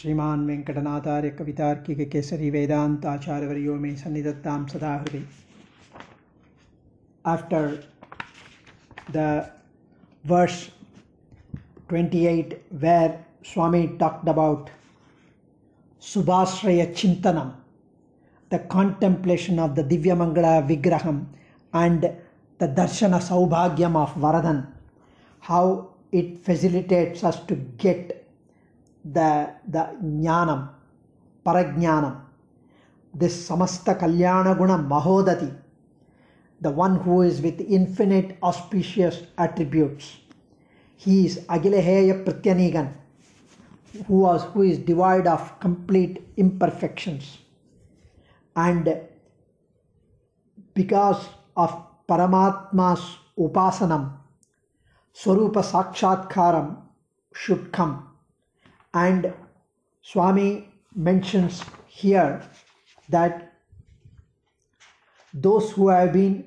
श्रीमान वेंकटनाथार्य कवितार्किक केसरी वेदांत आचार्यवर्यो में सन्निधत्तां सदा हृदि. After the verse 28 where Swami talked about Subhashraya Chintanam, the contemplation of the Divyamangala Vigraham and the Darshana Saubhagyam of Varadhan, how it facilitates us to get the jnanam, parajnanam, this samasta kalyana guna mahodati, the one who is with infinite auspicious attributes. He is agilaheya pratyanigan, who is devoid of complete imperfections, and because of Paramatma's upasanam, swarupa sakshatkaram should come. And Swami mentions here that those who have been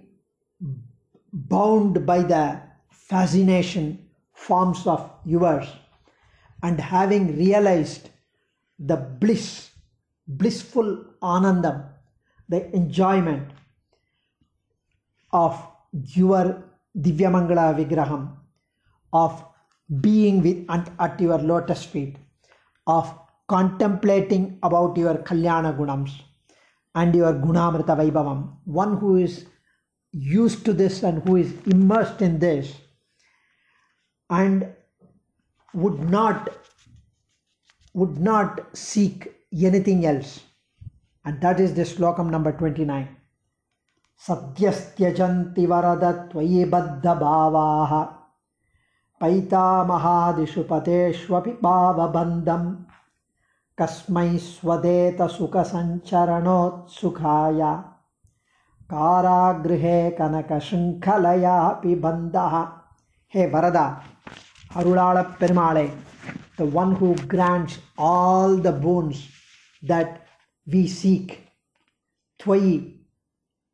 bound by the fascination forms of yours and having realized the blissful anandam, the enjoyment of your Divyamangala Vigraham, of being with at your lotus feet, of contemplating about your Kalyana Gunams and your Gunamrita Vaibhavam. One who is used to this and who is immersed in this and would not seek anything else. And that is the slokam number 29. Satyastyajanti varada tvaye baddha bhavaha paita mahadishu pateshwapi bhavabandam kasmai svadeta sukha sancharanot sukhaya karagrihe kanaka shankhalaya pibandaha. Hey Varada, Arulala Permale, the one who grants all the boons that we seek, Twayi,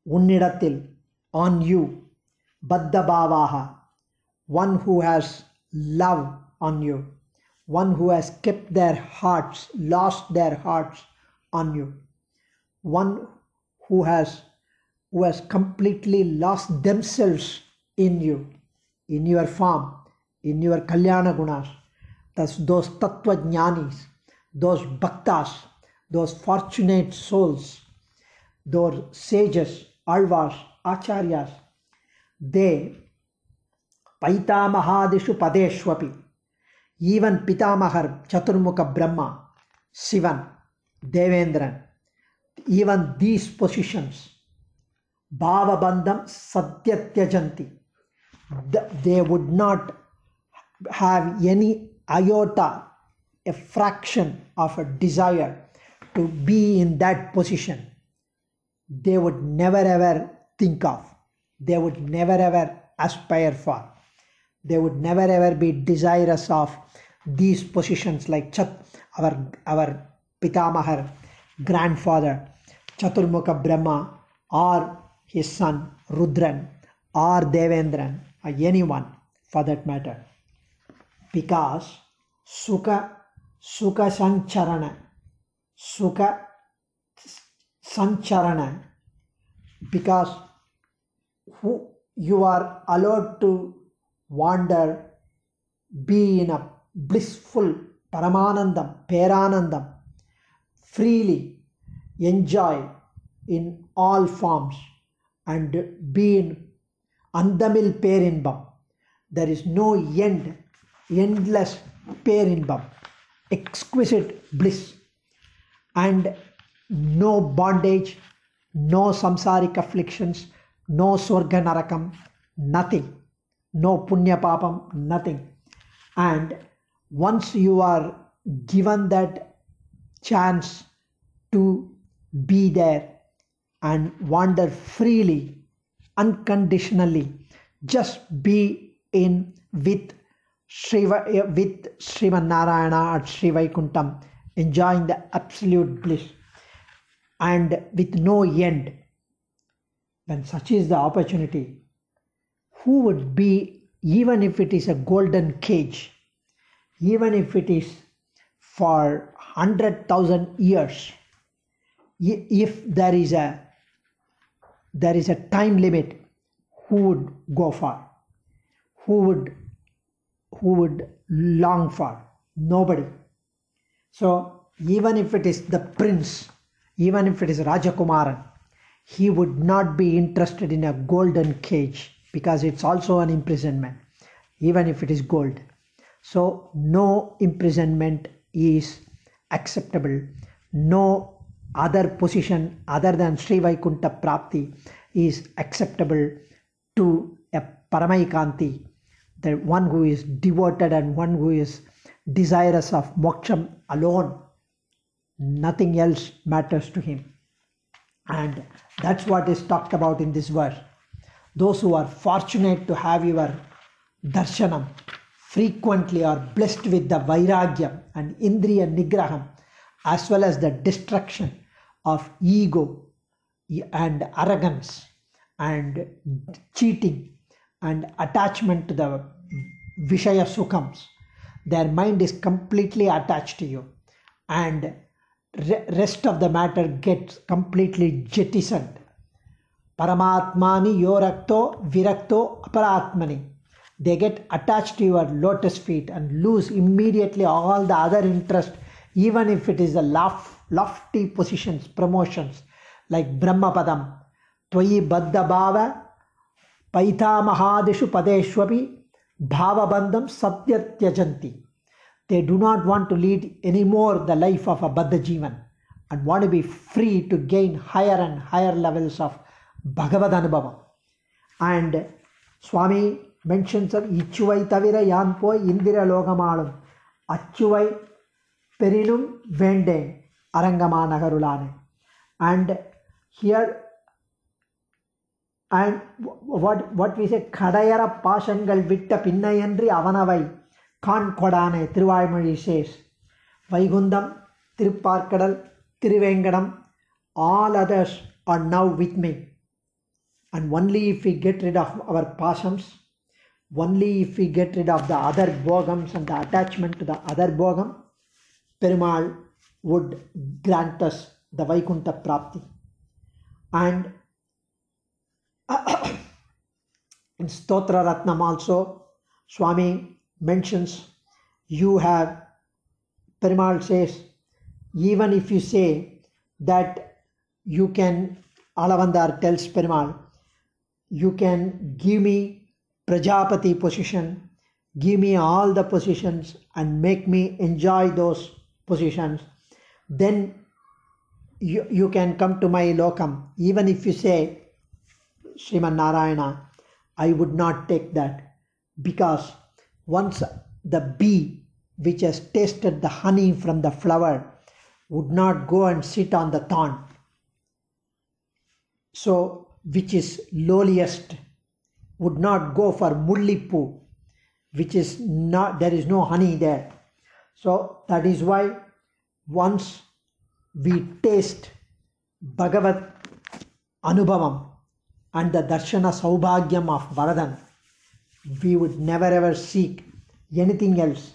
Unnidatil, on you, Baddha Bhavaha, one who has love on you, one who has kept their hearts, lost their hearts on you, one who has completely lost themselves in you, in your form, in your Kalyana Gunas. Those Tattva Jnanis, those Bhaktas, those fortunate souls, those sages, Alvas, Acharyas, they Paitamahadishu Padeshwapi, even Pitamahar, Chaturmukha Brahma, Sivan, Devendran, even these positions, Bhava Bandham Satyatyajanti, they would not have any iota, a fraction of a desire to be in that position. They would never ever think of, they would never ever aspire for. They would never ever be desirous of these positions like our Pitamahar, grandfather, Chaturmukha Brahma, or his son Rudran, or Devendran, or anyone for that matter. Because Sukha Sancharana, because who you are allowed to wander, be in a blissful Paramanandam, Peranandam, freely enjoy in all forms and be in Andamil Perinbam. There is no end, endless Perinbam, exquisite bliss and no bondage, no samsaric afflictions, no Swarga Narakam, nothing. No punya papam, nothing. And once you are given that chance to be there and wander freely, unconditionally, just be in with Shriman Narayana at Sri Vaikuntham, enjoying the absolute bliss and with no end. When such is the opportunity, who would be, even if it is a golden cage, even if it is for 100,000 years if there is a time limit, who would go far? Who would long for? Nobody. So even if it is the prince, even if it is Rajakumaran, he would not be interested in a golden cage, because it's also an imprisonment, even if it is gold. So no imprisonment is acceptable. No other position other than Sri Vaikuntha Prapti is acceptable to a Paramayikanti, the one who is devoted and one who is desirous of moksham alone. Nothing else matters to him. And that's what is talked about in this verse. Those who are fortunate to have your darshanam frequently are blessed with the vairagya and indriya nigraham, as well as the destruction of ego and arrogance and cheating and attachment to the Vishaya Sukhams. Their mind is completely attached to you, and rest of the matter gets completely jettisoned. Paramatmani yorakto virakto aparatmani. They get attached to your lotus feet and lose immediately all the other interest, even if it is the lofty positions, promotions like Brahmapadam, Tvayi Baddha Bhava, Paitha Mahadishu Padeshwapi, Bhava Bandham Satyatyajanti. They do not want to lead anymore the life of a Baddha Jivan and want to be free to gain higher and higher levels of Bhagavad Anubhava. And Swami mentions of Ichuvai Tavira Yanpoi Indira Logamalum Achuvai Perinum Vende Arangamanagarullane. And here, and what we say, Kadayara Pashangal Vitta Pinnayandri Avanavai Kan Kodane, Thiruvaimari says, Vaikundam, Thiruparkadal, Thiruvengadam, all others are now with me. And only if we get rid of our pasams, only if we get rid of the other bhogams and the attachment to the other bhogam, Perumal would grant us the Vaikuntha Prapti. And in Stotra Ratnam also, Swami mentions, you have, Perumal says, even if you say that you can, Alavandar tells Perumal, you can give me Prajapati position, give me all the positions and make me enjoy those positions, then you can come to my lokam. Even if you say, Shriman Narayana, I would not take that, because once the bee which has tasted the honey from the flower would not go and sit on the thorn, so which is lowliest, would not go for mullipu, which is not, there is no honey there. So that is why once we taste Bhagavat Anubhavam and the Darshana Saubhagyam of Varadhan, we would never ever seek anything else.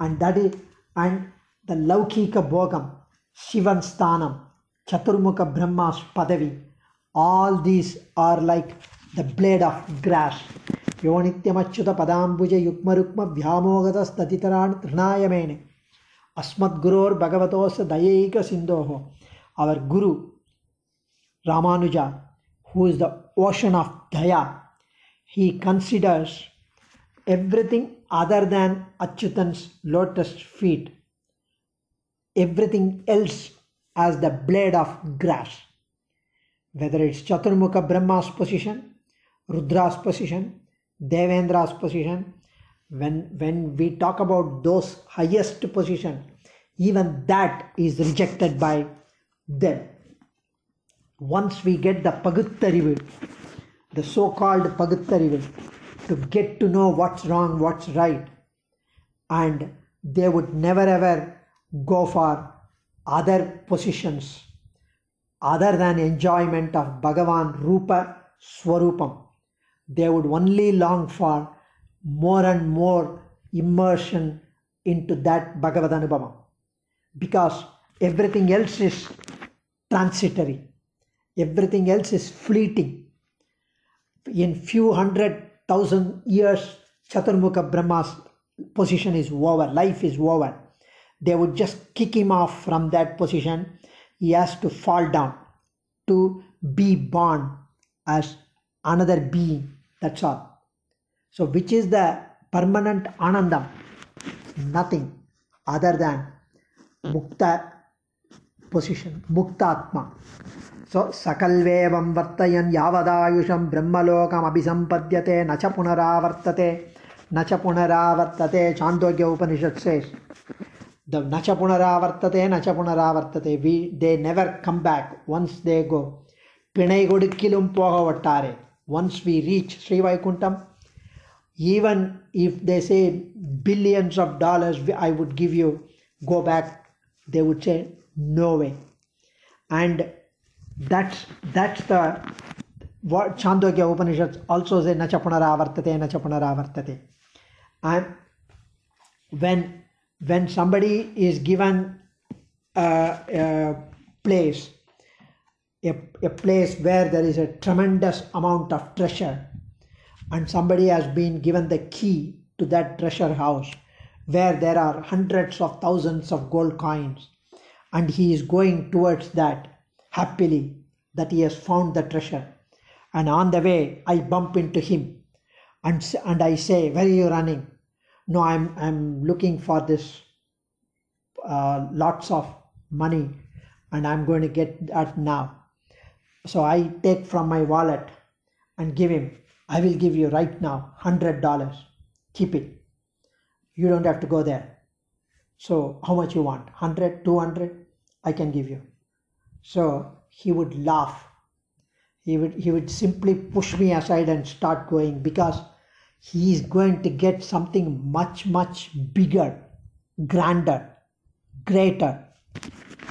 And that is, and the Laukika Bhogam, Shivan Sthanam, Chaturmukha Brahma's Padavi, all these are like the blade of grass. Yonityamachuta Padambuja Yukma Rukma Vyamogatas Tatitaran Trinayamene Asmat Gurur Bhagavatos Dayeika Sindoho. Our Guru Ramanuja, who is the ocean of Daya, he considers everything other than Achyutan's lotus feet, everything else as the blade of grass. Whether it's Chaturmukha Brahma's position, Rudra's position, Devendra's position, when we talk about those highest position, even that is rejected by them. Once we get the Paguttarivu, the so-called Paguttarivu, to get to know what's wrong, what's right, and they would never ever go for other positions other than enjoyment of Bhagavan Rupa Swarupam. They would only long for more and more immersion into that Bhagavad Anubhava. because everything else is transitory, everything else is fleeting. In few 100,000 years, Chaturmukha Brahma's position is over, life is over. They would just kick him off from that position. He has to fall down to be born as another being, that's all. So which is the permanent Anandam? Nothing other than Mukta position, Muktatma. So Sakalvevam Vartayan Yavadayusham Brahmalokam Abhisampadyate Nacha Punaravartate. Nacha Punaravartate, Chandogya Upanishad says. The Nacha Punaravartate, Nacha Punaravartate. They never come back once they go. Pinai Godukkilum Pogavatare. Once we reach Sri Vaikuntham, even if they say billions of dollars I would give you, go back, they would say no way. And that's the what Chandogya Upanishads also say, Nacha Punaravartate, Nacha Punaravartate. And when somebody is given a place where there is a tremendous amount of treasure, and somebody has been given the key to that treasure house where there are hundreds of thousands of gold coins, and he is going towards that happily that he has found the treasure, and on the way I bump into him and I say, where are you running? No, I'm looking for this lots of money and I'm going to get that now. So I take from my wallet and give him. I will give you right now $100. Keep it. You don't have to go there. So how much you want? 100, 200? I can give you. So he would laugh. He would simply push me aside and start going, because he is going to get something much, much bigger, grander, greater,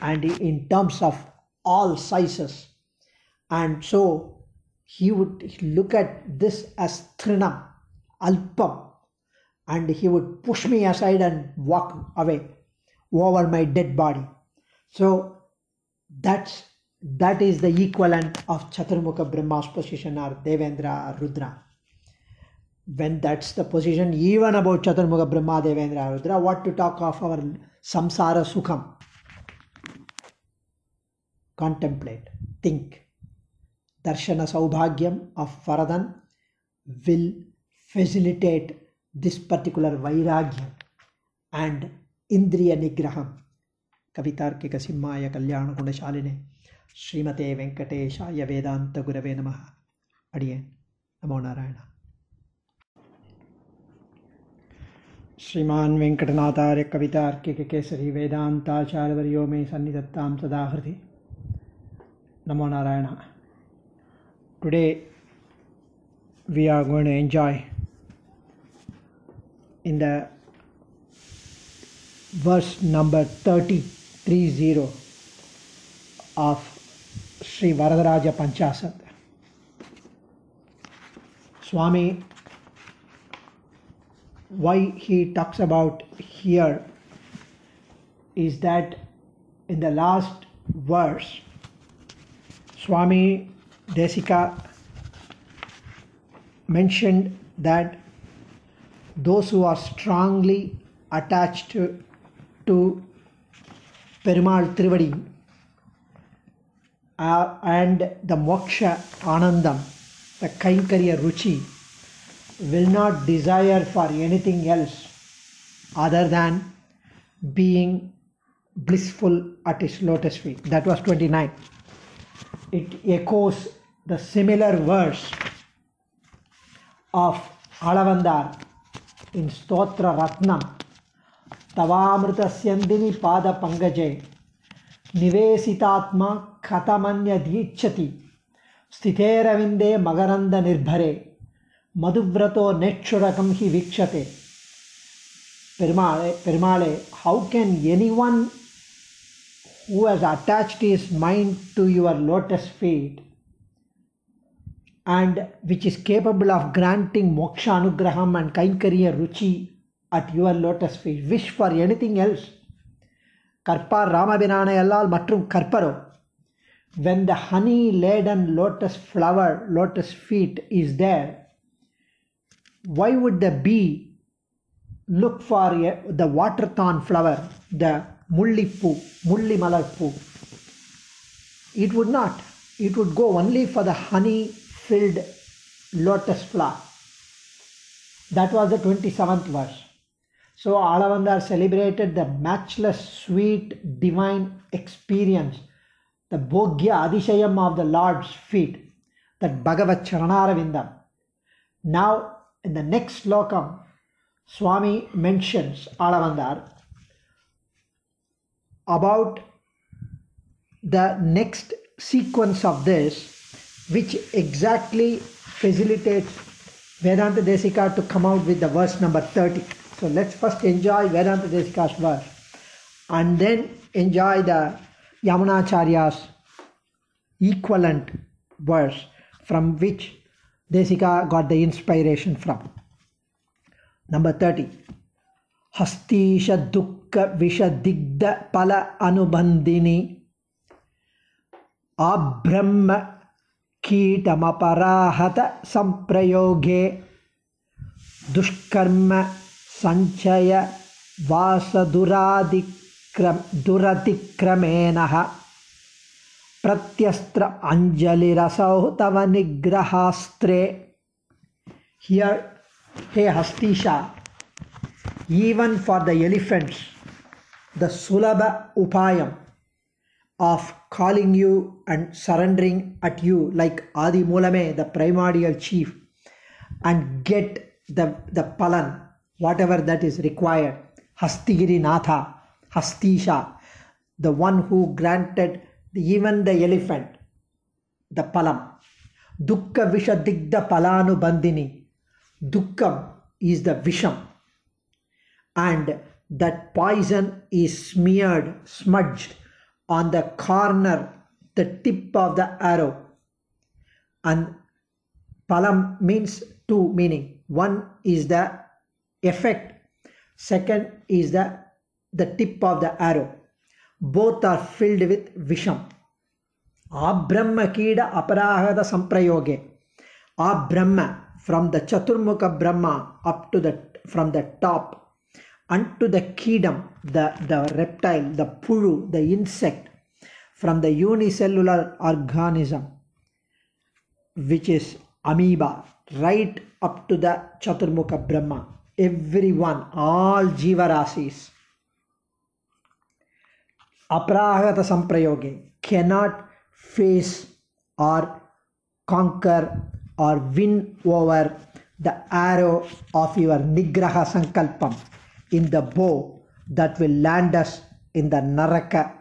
and in terms of all sizes. And so he would look at this as Trinam, Alpam, and he would push me aside and walk away over my dead body. So that is the equivalent of Chaturmukha Brahma's position, or Devendra, or Rudra. When that's the position even about Chaturmukha Brahma, Devendra, Rudra, what to talk of our Samsara Sukham? Contemplate, think. Darshana Saubhagyam of Varadhan will facilitate this particular Vairagya and Indriya Nigraham. Kavitarkika Simhaya Kalyana Kundashaline Shrimate Venkatesaya Vedanta Gurave Namaha. Adiyan Namo Narayana. Shriman Venkatanathare Kavitarkika Kesari Vedanta Charvaryo Me Sannidattam Sadahriti. Namo Narayana. Today we are going to enjoy in the verse number 30 of Sri Vardaraja Panchashat. Swami, why he talks about here is that in the last verse, Swami Desika mentioned that those who are strongly attached to Perumal Trivadi and the Moksha Anandam, the Kaikarya Ruchi, will not desire for anything else other than being blissful at his lotus feet. That was 29. It echoes the similar verse of Alavandar in Stotra Ratnam. Tavamrita Syandini Pada Pangaje Nivesitatma Katamanya Dhichati Sthitera Vinde Magaranda Nirbhare Madhuvrato Netchurakam Hi Vikshate. Perumal, how can anyone who has attached his mind to your lotus feet and which is capable of granting moksha anugraham and kaikarya ruchi at your lotus feet, wish for anything else? Karpar Ramavinane Allal Matrum Karparo. When the honey-laden lotus flower, lotus feet is there, why would the bee look for the waterthorn flower, the mulli malar poo? It would not. It would go only for the honey-filled lotus flower. That was the 27th verse. So Alavandar celebrated the matchless, sweet, divine experience, the Bhogya Adishayam of the Lord's feet, that Bhagavat Charanaravindam. Now, in the next slokam, Swami mentions Alavandar about the next sequence of this, which exactly facilitates Vedanta Desika to come out with the verse number 30. So let's first enjoy Vedanta Desika's verse and then enjoy the Yamunacharya's equivalent verse from which Desika got the inspiration from. Number 30. Hastisha dukkha vishadigda pala anubandini abrahma kītamaparāhata samprayoge duṣkarma sañcaya vāsa duratikramenaha pratyastra anjalirasau tava nigrahastre. Here, hey Hastisha, even for the elephants, the Sulabha Upayam of calling you and surrendering at you like Adi Mulame, the primordial chief, and get the palan, whatever that is required. Hastigiri Natha, Hastisha, the one who granted even the elephant, the palam. Dukkha Visha Digda Palanu Bandini. Dukkam is the Visham, and that poison is smeared, smudged on the corner, the tip of the arrow. And palam means two meaning. One is the effect. Second is the tip of the arrow. Both are filled with Visham. Abrahma kīda aparāhata samprayoge. Abrahma, from the Chaturmukha Brahma up to from the top, unto the kingdom, the reptile, the puru, the insect, from the unicellular organism, which is amoeba, right up to the Chaturmukha Brahma. Everyone, all jivarasis, aprahata samprayoge, cannot face or conquer or win over the arrow of your nigraha sankalpam, in the bow that will land us in the naraka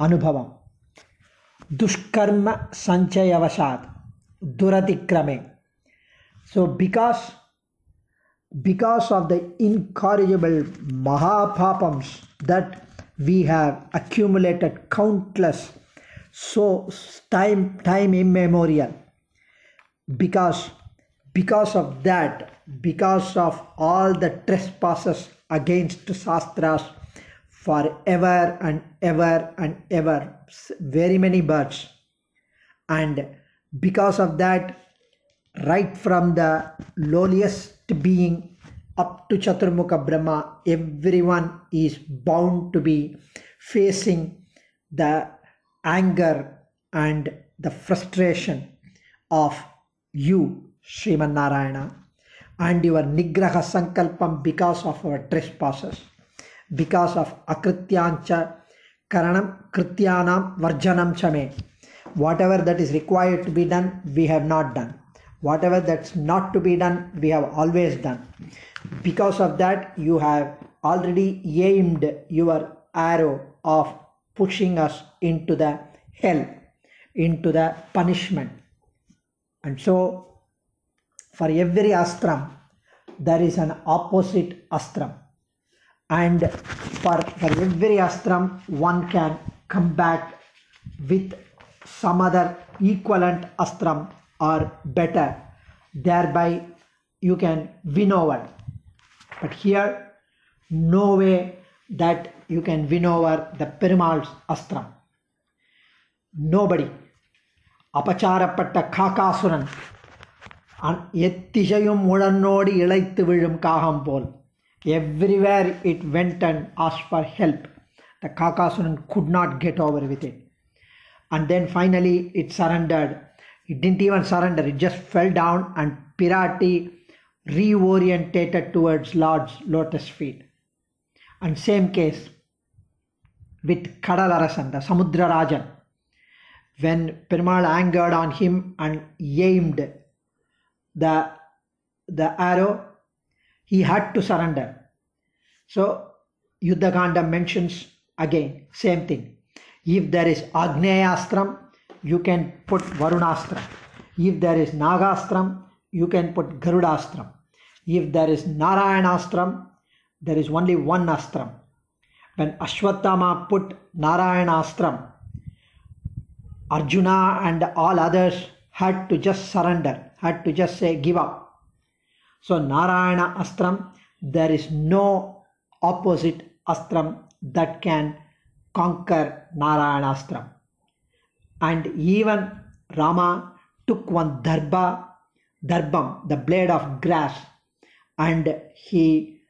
anubhavam. Dushkarma sanchayavashat duratikrame. So because of the incorrigible mahapapams that we have accumulated countless, so time immemorial, because of that, because of all the trespasses against Shastras, forever and ever and ever, very many births. And because of that, right from the lowliest being up to Chaturmukha Brahma, everyone is bound to be facing the anger and the frustration of you, Shriman Narayana, and your nigraha sankalpam, because of our trespasses, because of akrityancha karanam krityanam varjanam chame. Whatever that is required to be done, we have not done. Whatever that's not to be done, we have always done. Because of that, you have already aimed your arrow of pushing us into the hell, into the punishment. And so, for every ashram, there is an opposite ashram. And for every ashram, one can come back with some other equivalent ashram or better. Thereby, you can win over. But here, no way that you can win over the Perumal's Astra. Nobody. Apacharapatta Kakasuran. And Yettishayum Mudanodi Ilaituvillum Kaham Pol. Everywhere it went and asked for help. The Kakasuran could not get over with it. And then finally it surrendered. It didn't even surrender, it just fell down, and Pirati reorientated towards Lord's lotus feet. And same case with Kadalarasan, the Samudra Rajan. When Perumal angered on him and aimed the arrow, he had to surrender. So Yuddha Kanda mentions again, same thing. If there is Agneyaastram, you can put Varunastram. If there is Nagastram, you can put Garudastram. If there is Narayanastram, there is only one astram. When Ashwatthama put Narayanastram, Arjuna and all others had to just surrender, had to just say give up. So Narayana Astram, there is no opposite astram that can conquer Narayana Astram. And even Rama took one darbam, the blade of grass, and he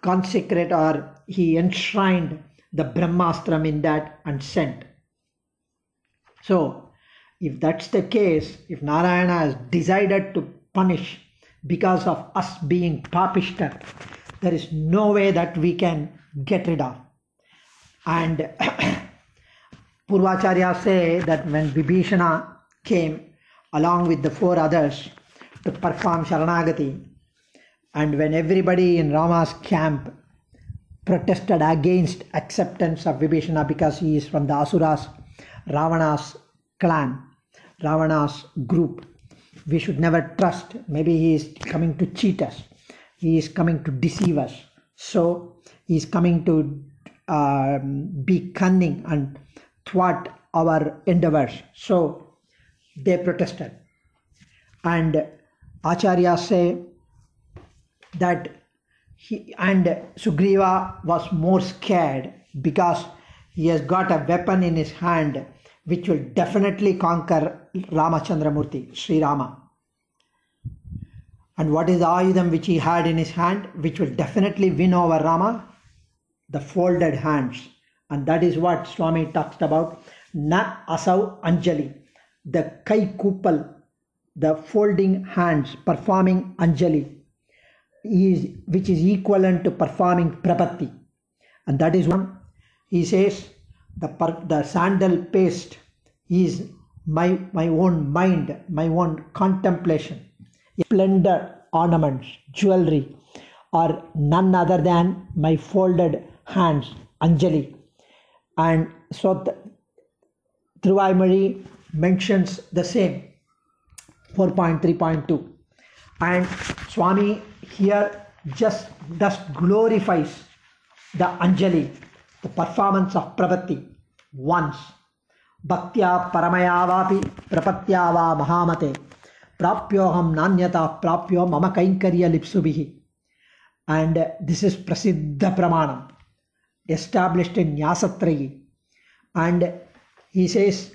consecrated or he enshrined the Brahmastram in that and sent. So if that's the case, if Narayana has decided to punish because of us being papishta, there is no way that we can get rid of. And Purvacharya say that when Vibhishana came along with the four others to perform Sharanagati, and when everybody in Rama's camp protested against acceptance of Vibhishana because he is from the Asuras, Ravana's clan, Ravana's group, we should never trust. Maybe he is coming to cheat us, he is coming to deceive us, so he is coming to be cunning and thwart our endeavors. So they protested, and Acharya say that he and Sugriva was more scared because he has got a weapon in his hand which will definitely conquer Rama Chandra Murti, Sri Rama. And what is the ayudham which he had in his hand which will definitely win over Rama? The folded hands. And that is what Swami talks about, na asau anjali, the kai kupal, the folding hands, performing anjali, which is equivalent to performing prapatti. And that is one. He says the sandal paste is my own mind, my own contemplation. Splendor ornaments, jewelry are none other than my folded hands, anjali. And so Thiruvalluvar mentions the same, 4.3.2. And Swami here just thus glorifies the anjali, the performance of pravatti once. Bhaktya paramayavapi prapatyava mahamate prapyoham nanyata prapyo mama kainkarya lipsubihi. And this is prasiddha pramanam, established in Yasatrayi. And he says,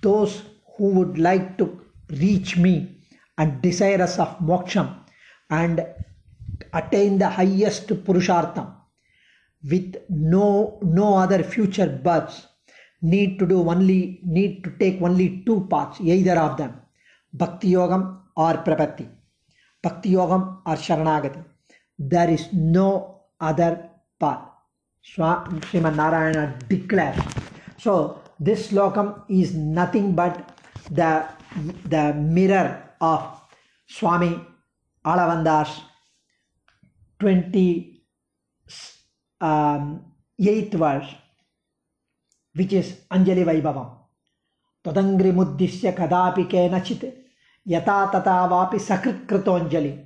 those who would like to reach me and desirous of moksham and attain the highest purushartham with no other future births need to take only two paths, either of them, bhakti yogam or prapatti, bhakti yogam or sharanagati. There is no other path. Shriman Narayana declares. So this slokam is nothing but the mirror of Swami Alavandar's 28th verse, which is Anjali Vaibhavam. Tadangri muddhisya kadapi kenachit yata tata vapi sakrit kritonjali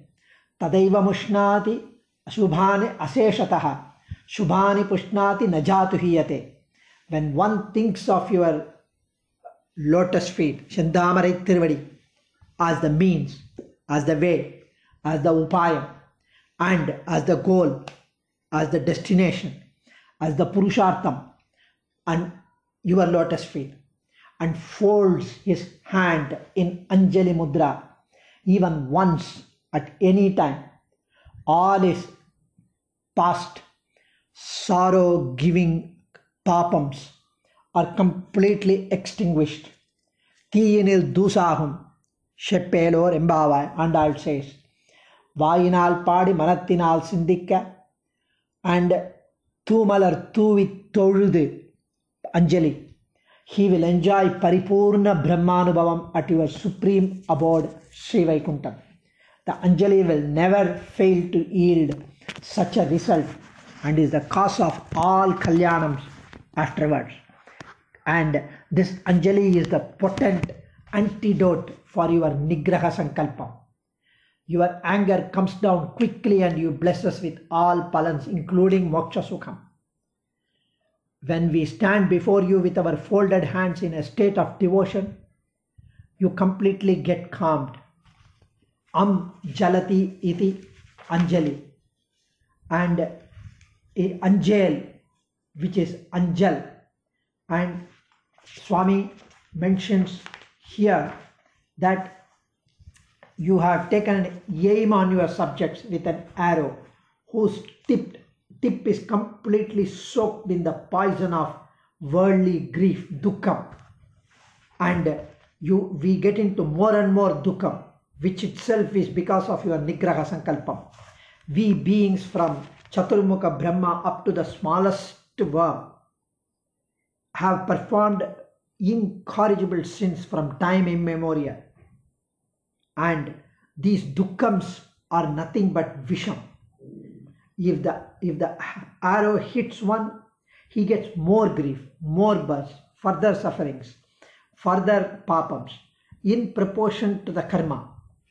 tadaiva mushnati ashubhane aseshataha Shubhani Pushnati Najatu Hiyate. When one thinks of your lotus feet, Shandamarai Tirvadi, as the means, as the way, as the upaya, and as the goal, as the destination, as the Purushartham and your lotus feet, and folds his hand in Anjali Mudra even once at any time, all is past sorrow-giving papams are completely extinguished. Tiyinil dusahum sheppelor embavai, Andal says, Vayinal padi manathinal sindhikka, and thumalar thuvi toludu Anjali. He will enjoy Paripurna Brahmanubhavam at your supreme abode, Sri Vaikuntham. The Anjali will never fail to yield such a result and is the cause of all Kalyanams afterwards. And this Anjali is the potent antidote for your Nigraha Sankalpa. Your anger comes down quickly and you bless us with all palans, including Moksha Sukham. When we stand before you with our folded hands in a state of devotion, you completely get calmed. Jalati iti Anjali. And Anjal, which is Anjal. And Swami mentions here that you have taken an aim on your subjects with an arrow whose tip is completely soaked in the poison of worldly grief, dukkha, and we get into more and more dukkha, which itself is because of your nigraha sankalpa. We beings, from Chaturmukha Brahma up to the smallest worm, have performed incorrigible sins from time immemorial, and these dukkhams are nothing but visham. If the arrow hits one, he gets more grief, more burst, further sufferings, further papams, in proportion to the karma.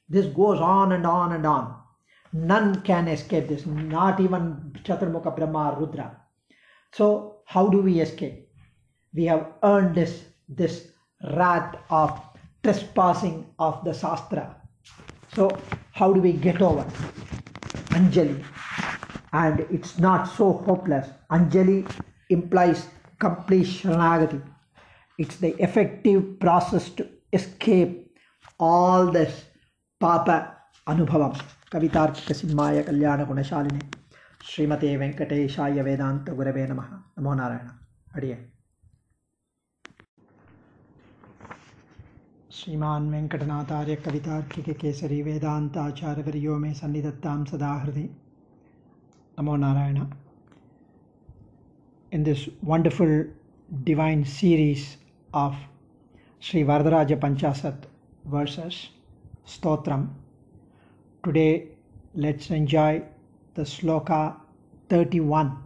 This goes on and on and on. None can escape this, not even Chaturmukha Brahma or Rudra. So how do we escape? We have earned this wrath of trespassing of the Shastra. So how do we get over? Anjali. And it's not so hopeless. Anjali implies complete Sharanagati. It's the effective process to escape all this Papa Anubhavam. Kavitarthika Simmaya Kalyana Gunashaline Shrimate Venkatesaya Vedanta Gurave Namaha. Namo Narayana. Adiye. Shriman Venkatanatarya Kavitarthika Kesari Vedanta Acharya Varyo Me Sannidattam Sadahradi. Namo Narayana. In this wonderful divine series of Sri Vardaraja Panchashat verses, Stotram, today let's enjoy the Sloka 31.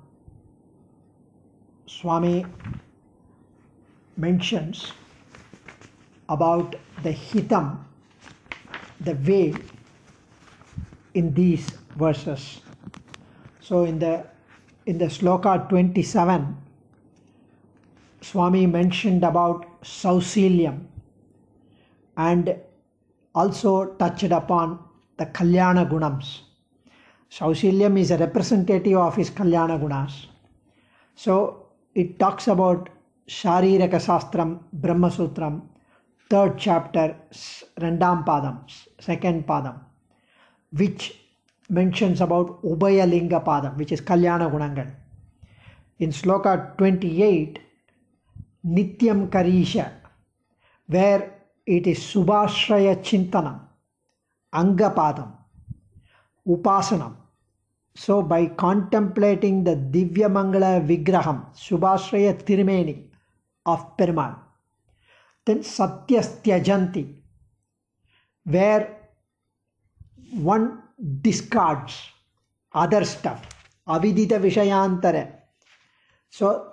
Swami mentions about the hitam, the way, in these verses. So in the Sloka 27, Swami mentioned about Sausiliam and also touched upon the Kalyana Gunams. Sausiliam is a representative of his Kalyana Gunas. So it talks about Shariraka Sastram, Brahma Sutram, 3rd chapter, Rendam Padam, 2nd Padam, which mentions about Ubhaya Linga Padam, which is Kalyana Gunangal. In Sloka 28, Nityam Karisha, where it is Subhashraya Chintanam, Anga Padam, Upasanam. So by contemplating the Divya Mangala Vigraham, Subhashraya Tirumeni of Perumal, then Satyastyajanti, where one discards other stuff, avidita vishayantare. So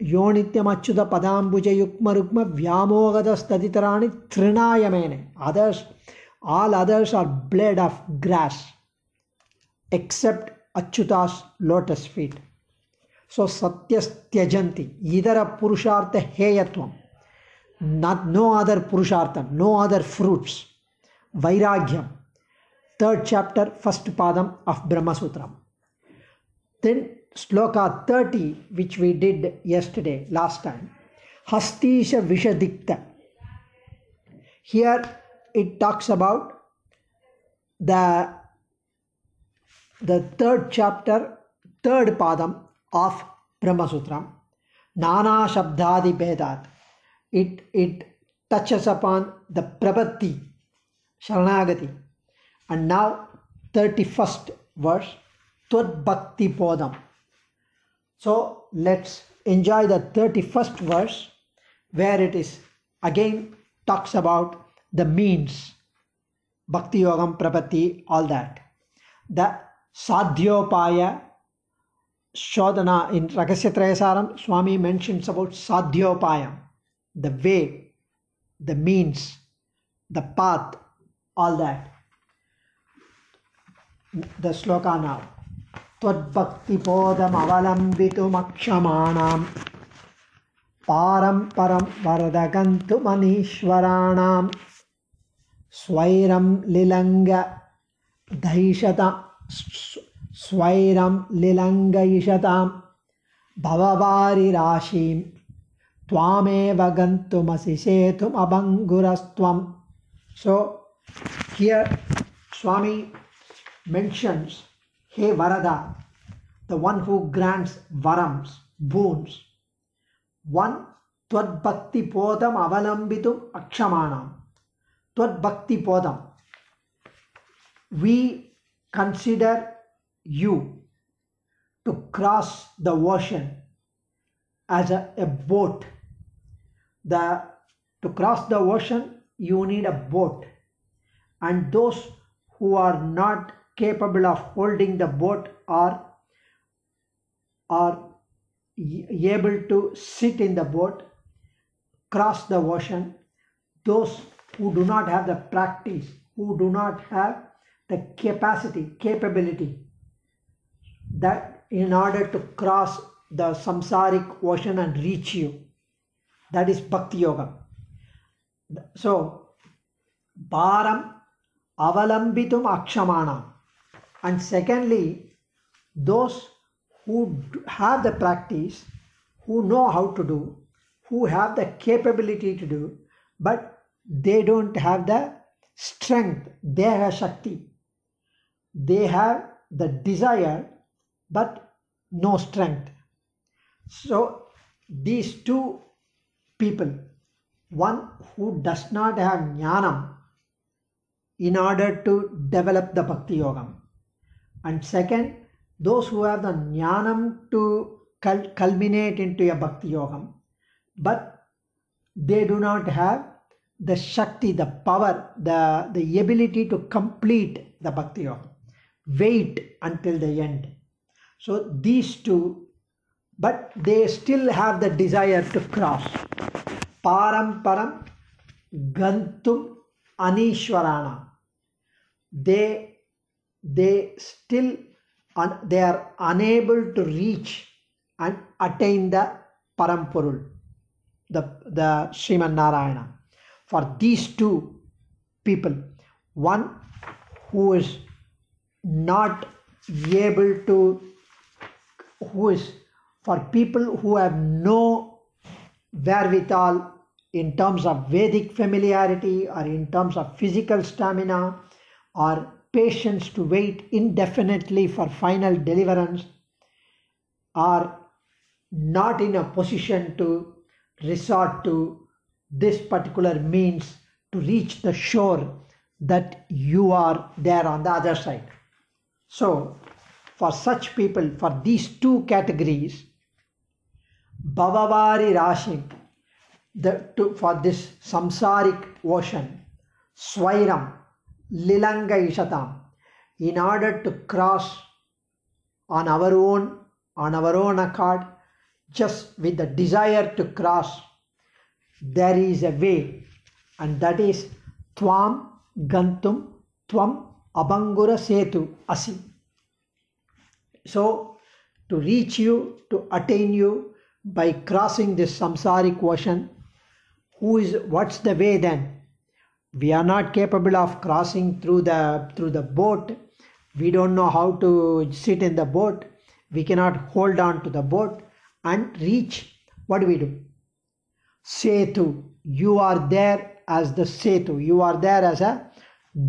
yonityam achyuta padambuja yukma rukma vyamogada staditarani trinayamene. All others are blade of grass except Achyuta's lotus feet. So satyastyajanti, idara purushartha heyatvam, no other purushartham, no other fruits. Vairagyam, 3rd chapter, 1st Padam of Brahma Sutram. Then Sloka 30, which we did yesterday, last time. Hastisha Vishadikta. Here it talks about the third chapter, third padam of Brahma Sutram. Nana Shabdadi Bedat. It touches upon the Prabhati, Sharanagati. And now 31st verse, Tad Bhakti Podam. So let's enjoy the 31st verse, where it is again talks about the means, Bhakti Yogam, Prabhati, all that. The Sadhyopaya, Shodhana, in Rahasyatrayasaram, Swami mentions about Sadhyopaya, the way, the means, the path, all that. The sloka now. Tad bhakti podam avalambitum akshamanam param param varadagantum anishwaranam swairam lilanga dhaishatam swairam lilanga ishatam bhavavari rashim tvameva gantum asisetum abangurastvam. So here Swami mentions, hey Varada, the one who grants varams, boons, one Tad Bhakti Podam Avalambitum Akshamanam. Tad Bhakti Podam. We consider you to cross the ocean as a boat. To cross the ocean, you need a boat. And those who are not capable of holding the boat or able to sit in the boat, cross the ocean. Those who do not have the practice, who do not have the capacity, capability, that in order to cross the samsaric ocean and reach you, that is Bhakti Yoga. So, Bharam Avalambitum Akshamanam. And secondly, those who have the practice, who know how to do, who have the capability to do, but they don't have the strength, they have shakti. They have the desire, but no strength. So these two people, one who does not have jnanam in order to develop the Bhakti Yogam, and second, those who have the jnanam to culminate into a Bhakti Yogam, but they do not have the Shakti, the power, the ability to complete the Bhakti Yogam, wait until the end. So these two, but they still have the desire to cross. Param param gantum anishwarana. They are unable to reach and attain the Parampurul, the Shriman Narayana. For these two people, one who is not able to, for people who have no wherewithal in terms of Vedic familiarity or in terms of physical stamina or patience to wait indefinitely for final deliverance, are not in a position to resort to this particular means to reach the shore that you are there on the other side. So for such people, for these two categories, Bhavavari Rashim, for this samsaric ocean, Swairam Lilanga Ishatam, in order to cross on our own accord, just with the desire to cross, there is a way, and that is Tvam Gantum Tvam Abangura Setu Asi. So, to reach you, to attain you by crossing this samsaric ocean, what's the way then? We are not capable of crossing through the boat. We don't know how to sit in the boat. we cannot hold on to the boat and reach, what do? Setu, you are there as the setu, you are there as a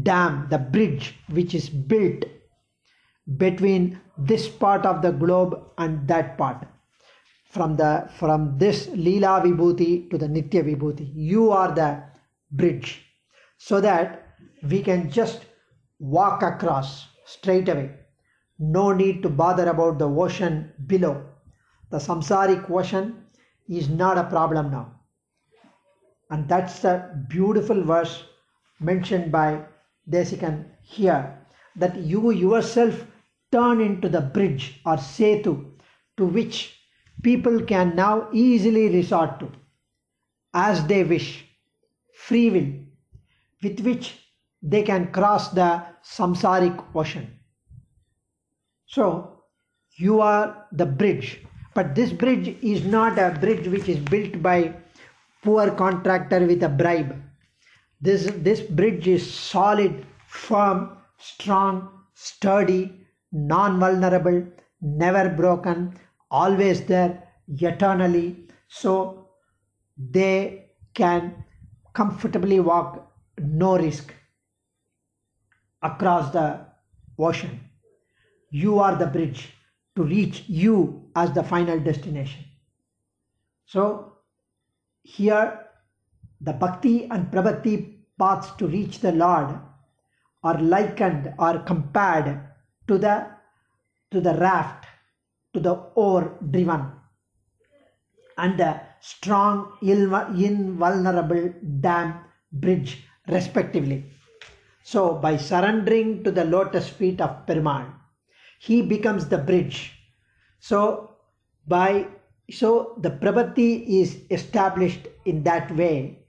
dam, the bridge which is built between this part of the globe and that part. From this Leela Vibhuti to the Nitya Vibhuti, you are the bridge, so that we can just walk across straight away. No need to bother about the ocean below. The samsaric ocean is not a problem now. And that's the beautiful verse mentioned by Desikan here, that you yourself turn into the bridge or setu to which people can now easily resort to as they wish, free will, with which they can cross the samsaric ocean. So you are the bridge, but this bridge is not a bridge which is built by poor contractor with a bribe. This bridge is solid, firm, strong, sturdy, non-vulnerable, never broken, always there, eternally, so they can comfortably walk, no risk, across the ocean. You are the bridge to reach you as the final destination. So here the bhakti and prabhakti paths to reach the Lord are likened or compared to the raft, to the oar driven, and the strong, invulnerable dam bridge respectively. So by surrendering to the lotus feet of Perumal, he becomes the bridge. So the prabhakti is established in that way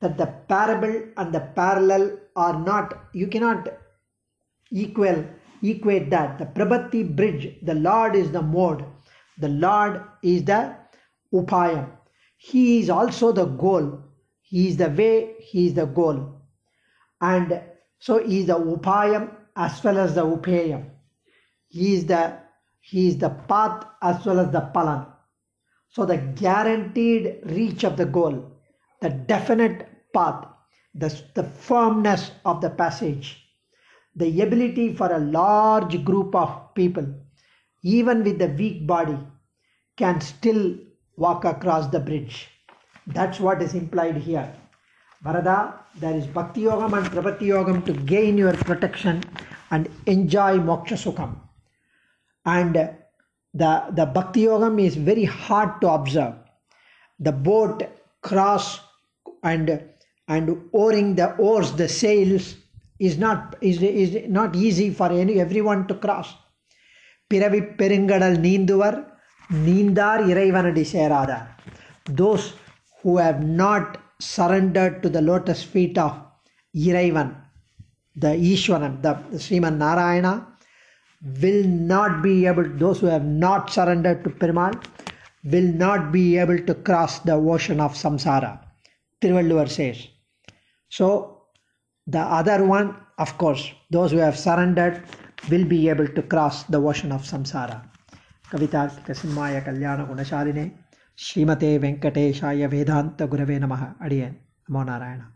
that the parable and the parallel are not, you cannot equate that. The prabhakti bridge, the Lord is the mode, the Lord is the upayam. He is also the goal. He is the way, he is the goal. And so he is the upayam as well as the upayam. He is the path as well as the palan. So the guaranteed reach of the goal, the definite path, the firmness of the passage, the ability for a large group of people, even with the weak body, can still walk across the bridge. That's what is implied here. Varada, there is Bhakti Yogam and Prabhati Yogam to gain your protection and enjoy Moksha Sukham. And the Bhakti Yogam is very hard to observe. The boat cross and oaring the oars, the sails, is not easy for everyone to cross. Piravi Peringadal Ninduvar, Nindar Iraivanadi Serada. Those who have not surrendered to the lotus feet of Iraivan, the Ishwaran, the Shriman Narayana, will not be able, those who have not surrendered to Perumal, will not be able to cross the ocean of samsara, Thiruvalluvar says. So, the other one, of course, those who have surrendered will be able to cross the ocean of samsara. Kavitarthika Simhaya Kalyana Gunashaline, Shrimate Venkatesaya Vedanta Gurave Namaha. Adiyan, Namo Narayana.